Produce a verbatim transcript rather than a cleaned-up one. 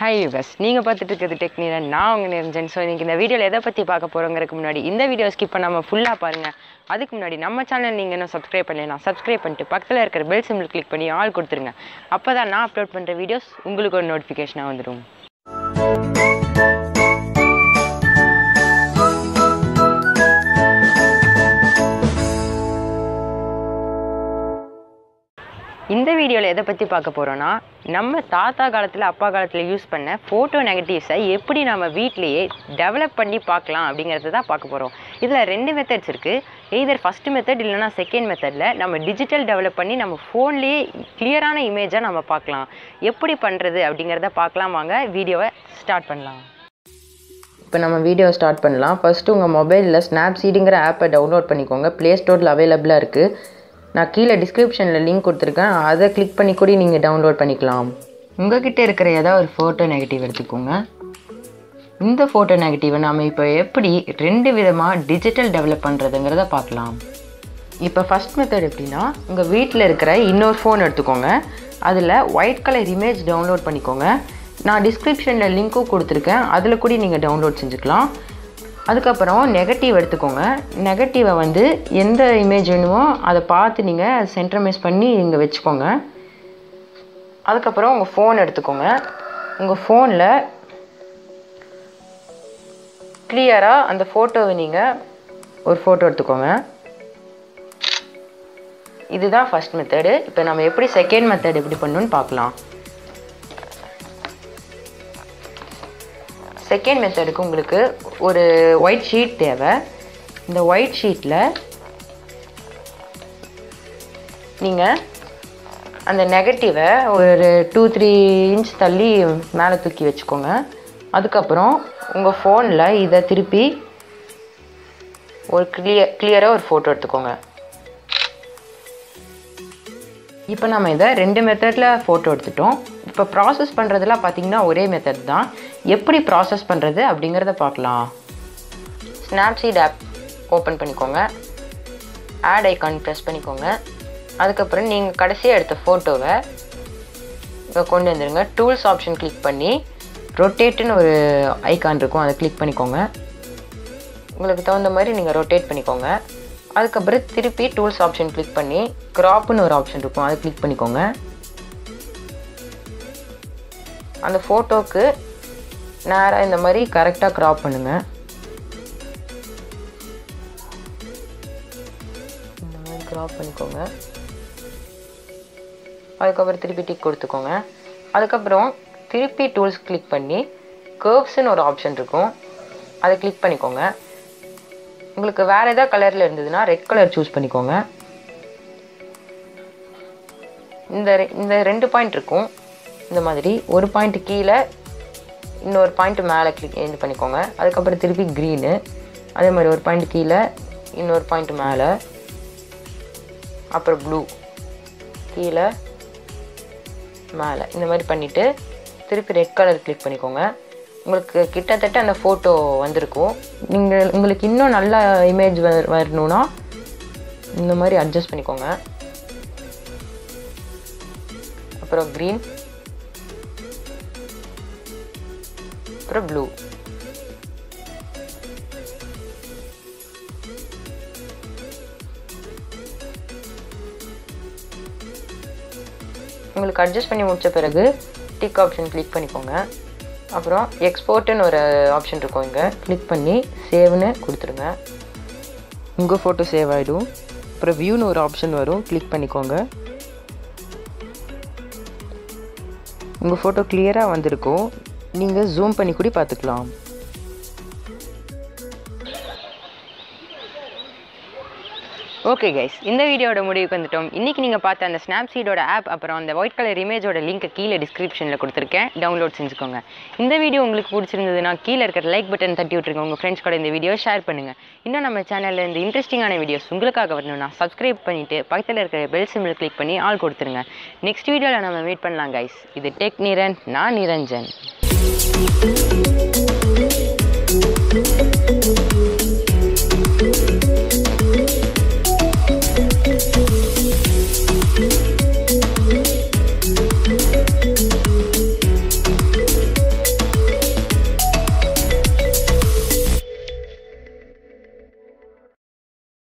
Hi guys, நீங்க பார்த்துட்டு இருக்கிறது டெக்னிக் தான். நான் உங்க நிரஞ்சன். ஸோ இன்னைக்கு இந்த வீடியோவில் எதை பற்றி பார்க்க போகிறோங்கிறதுக்கு முன்னாடி இந்த வீடியோ ஸ்கிப் பண்ணாமல் ஃபுல்லாக பாருங்கள். அதுக்கு முன்னாடி நம்ம சேனல் நீங்கள் இன்னும் சப்ஸ்கிரைப் பண்ணலாம். சப்ஸ்கிரைப் பண்ணிட்டு பக்கத்தில் இருக்கிற பெல் சிம்பிள் கிளிக் பண்ணி ஆல் கொடுத்துருங்க. அப்போ தான் நான் அப்லோட் பண்ணுற வீடியோஸ் உங்களுக்கு ஒரு நோட்டிஃபிகேஷனாக வந்துடும். இந்த வீடியோவில் எதை பற்றி பார்க்க போகிறோன்னா, நம்ம தாத்தா காலத்தில் அப்பா காலத்தில் யூஸ் பண்ண ஃபோட்டோ நெகட்டிவ்ஸை எப்படி நம்ம வீட்டிலையே டெவலப் பண்ணி பார்க்கலாம் அப்படிங்கிறது தான் பார்க்க போகிறோம். இதில் ரெண்டு மெத்தட்ஸ் இருக்குது. எய்தர் ஃபஸ்ட்டு மெத்தட் இல்லைனா செகண்ட் மெத்தடில் நம்ம டிஜிட்டல் டெவலப் பண்ணி நம்ம ஃபோன்லேயே கிளியரான இமேஜாக நம்ம பார்க்கலாம். எப்படி பண்ணுறது அப்படிங்கிறத பார்க்கலாம். வாங்க வீடியோவை ஸ்டார்ட் பண்ணலாம். இப்போ நம்ம வீடியோ ஸ்டார்ட் பண்ணலாம். ஃபஸ்ட்டு உங்கள் மொபைலில் ஸ்னாப்சீடுங்கிற ஆப்பை டவுன்லோட் பண்ணிக்கோங்க. ப்ளே ஸ்டோரில் அவைலபிளாக இருக்குது. நான் கீழே டிஸ்கிரிப்ஷனில் லிங்க் கொடுத்துருக்கேன். அதை கிளிக் பண்ணி கூட நீங்கள் டவுன்லோட் பண்ணிக்கலாம். உங்கள்கிட்ட இருக்கிற ஏதாவது ஒரு ஃபோட்டோ நெகட்டிவ் எடுத்துக்கோங்க. இந்த ஃபோட்டோ நெகட்டிவை நாம் இப்போ எப்படி ரெண்டு விதமாக டிஜிட்டல் டெவலப் பண்ணுறதுங்கிறத பார்க்கலாம். இப்போ ஃபஸ்ட் மெத்தட் எப்படின்னா, உங்கள் வீட்டில் இருக்கிற இன்னொரு ஃபோன் எடுத்துக்கோங்க. அதில் ஒயிட் கலர் இமேஜ் டவுன்லோட் பண்ணிக்கோங்க. நான் டிஸ்கிரிப்ஷனில் லிங்க்கும் கொடுத்துருக்கேன். அதில் கூட நீங்கள் டவுன்லோட் செஞ்சுக்கலாம். அதுக்கப்புறம் நெகட்டிவ் எடுத்துக்கோங்க. நெகட்டிவை வந்து எந்த இமேஜ் வேணுமோ அதை பார்த்து நீங்கள் சென்ட்ரமைஸ் பண்ணி இங்கே வச்சுக்கோங்க. அதுக்கப்புறம் உங்கள் ஃபோன் எடுத்துக்கோங்க. உங்கள் ஃபோனில் கிளியராக அந்த ஃபோட்டோவை நீங்கள் ஒரு ஃபோட்டோ எடுத்துக்கோங்க. இதுதான் ஃபஸ்ட் மெத்தடு. இப்போ நம்ம எப்படி செகண்ட் மெத்தட் எப்படி பண்ணணும்னு பார்க்கலாம். செகண்ட் மெத்தடுக்கு உங்களுக்கு ஒரு ஒயிட் ஷீட் தேவை. இந்த ஒயிட் ஷீட்டில் நீங்கள் அந்த நெகட்டிவை ஒரு டூ த்ரீ இன்ச் தள்ளி மேலே தூக்கி வச்சுக்கோங்க. அதுக்கப்புறம் உங்கள் ஃபோனில் இதை திருப்பி ஒரு கிளியர் கிளியராக ஒரு ஃபோட்டோ எடுத்துக்கோங்க. இப்போ நம்ம இதை ரெண்டு மெத்தடில் ஃபோட்டோ எடுத்துட்டோம். இப்போ ப்ராசஸ் பண்ணுறதுலாம் பார்த்திங்கன்னா ஒரே மெத்தட் தான். எப்படி ப்ராசஸ் பண்ணுறது அப்படிங்கிறத பார்க்கலாம். ஸ்னாப்சீட் ஆப் ஓப்பன் பண்ணிக்கோங்க. ஆட் ஐக்கான் ப்ரெஸ் பண்ணிக்கோங்க. அதுக்கப்புறம் நீங்கள் கடைசியாக எடுத்த ஃபோட்டோவை இப்போ கொண்டு வந்துடுங்க. டூல்ஸ் ஆப்ஷன் கிளிக் பண்ணி ரொட்டேட்டுன்னு ஒரு ஐக்கான் இருக்கும், அதை கிளிக் பண்ணிக்கோங்க. உங்களுக்கு தகுந்த மாதிரி நீங்கள் ரொட்டேட் பண்ணிக்கோங்க. அதுக்கப்புறம் திருப்பி டூல்ஸ் ஆப்ஷன் கிளிக் பண்ணி கிராப்னு ஒரு ஆப்ஷன் இருக்கும், அதை கிளிக் பண்ணிக்கோங்க. அந்த ஃபோட்டோவுக்கு நேராக இந்த மாதிரி கரெக்டாக கிராப் பண்ணுங்கள். இந்த மாதிரி கிராப் பண்ணிக்கோங்க. அதுக்கப்புறம் திருப்பி டிக் கொடுத்துக்கோங்க. அதுக்கப்புறம் திருப்பி டூல்ஸ் கிளிக் பண்ணி கர்வ்ஸ்ன்னு ஒரு ஆப்ஷன் இருக்கும், அதை கிளிக் பண்ணிக்கோங்க. உங்களுக்கு வேறு எதாவது கலரில் இருந்ததுன்னா ரெட் கலர் சூஸ் பண்ணிக்கோங்க. இந்த இந்த ரெண்டு பாயிண்ட் இருக்கும். இந்த மாதிரி ஒரு பாயிண்ட் கீழே இன்னொரு பாயிண்ட் மேலே கிளிக் இது பண்ணிக்கோங்க. அதுக்கப்புறம் திருப்பி க்ரீனு, அதே மாதிரி ஒரு பாயிண்ட் கீழே இன்னொரு பாயிண்ட் மேலே, அப்புறம் ப்ளூ கீழே மேலே, இந்த மாதிரி பண்ணிவிட்டு திருப்பி ரெட் கலர் கிளிக் பண்ணிக்கோங்க. உங்களுக்கு கிட்டத்தட்ட அந்த ஃபோட்டோ வந்திருக்கும். நீங்கள் உங்களுக்கு இன்னும் நல்ல இமேஜ் வ வரணுன்னா இந்த மாதிரி அட்ஜஸ்ட் பண்ணிக்கோங்க. அப்புறம் க்ரீன், அப்புறம் ப்ளூ. உங்களுக்கு அட்ஜஸ்ட் பண்ணி முடித்த பிறகு டிக் ஆப்ஷன் கிளிக் பண்ணிக்கோங்க. அப்புறம் எக்ஸ்போர்ட்டுன்னு ஒரு ஆப்ஷன் இருக்கும், இங்கே கிளிக் பண்ணி சேவ்னு கொடுத்துருங்க. உங்கள் ஃபோட்டோ சேவ் ஆகிடும். அப்புறம் வியூன்னு ஒரு ஆப்ஷன் வரும், கிளிக் பண்ணிக்கோங்க. உங்கள் ஃபோட்டோ கிளியராக வந்திருக்கும். நீங்கள் ஜூம் பண்ணி கூட பார்த்துக்கலாம். ஓகே கைஸ், இந்த வீடியோட முடிவுக்கு வந்துட்டோம். இன்றைக்கி நீங்கள் பார்த்த அந்த ஸ்னாப்சீடோட ஆப் அப்புறம் அந்த ஒயிட் கலர் இமேஜோட லிங்க்கை கீழே டிஸ்கிரிப்ஷனில் கொடுத்துருக்கேன். டவுன்லோட் செஞ்சுக்கோங்க. இந்த வீடியோ உங்களுக்கு பிடிச்சிருந்ததுன்னா கீழே இருக்கிற லைக் பட்டன் தட்டி விட்டுருங்க. உங்கள் ஃப்ரெண்ட்ஸ் கூட இந்த வீடியோ ஷேர் பண்ணுங்கள். இன்னும் நம்ம சேனலில் இந்த இன்ட்ரெஸ்டிங்கான வீடியோஸ் உங்களுக்காக வரணும்னா சப்ஸ்கிரைப் பண்ணிவிட்டு பக்கத்தில் இருக்கிற பெல் சிம்பிள் கிளிக் பண்ணி ஆல் கொடுத்துருங்க. நெக்ஸ்ட் வீடியோவில் நம்ம மீட் பண்ணலாம் கைஸ். இது டெக் நிரன், நான் நிரஞ்சன்.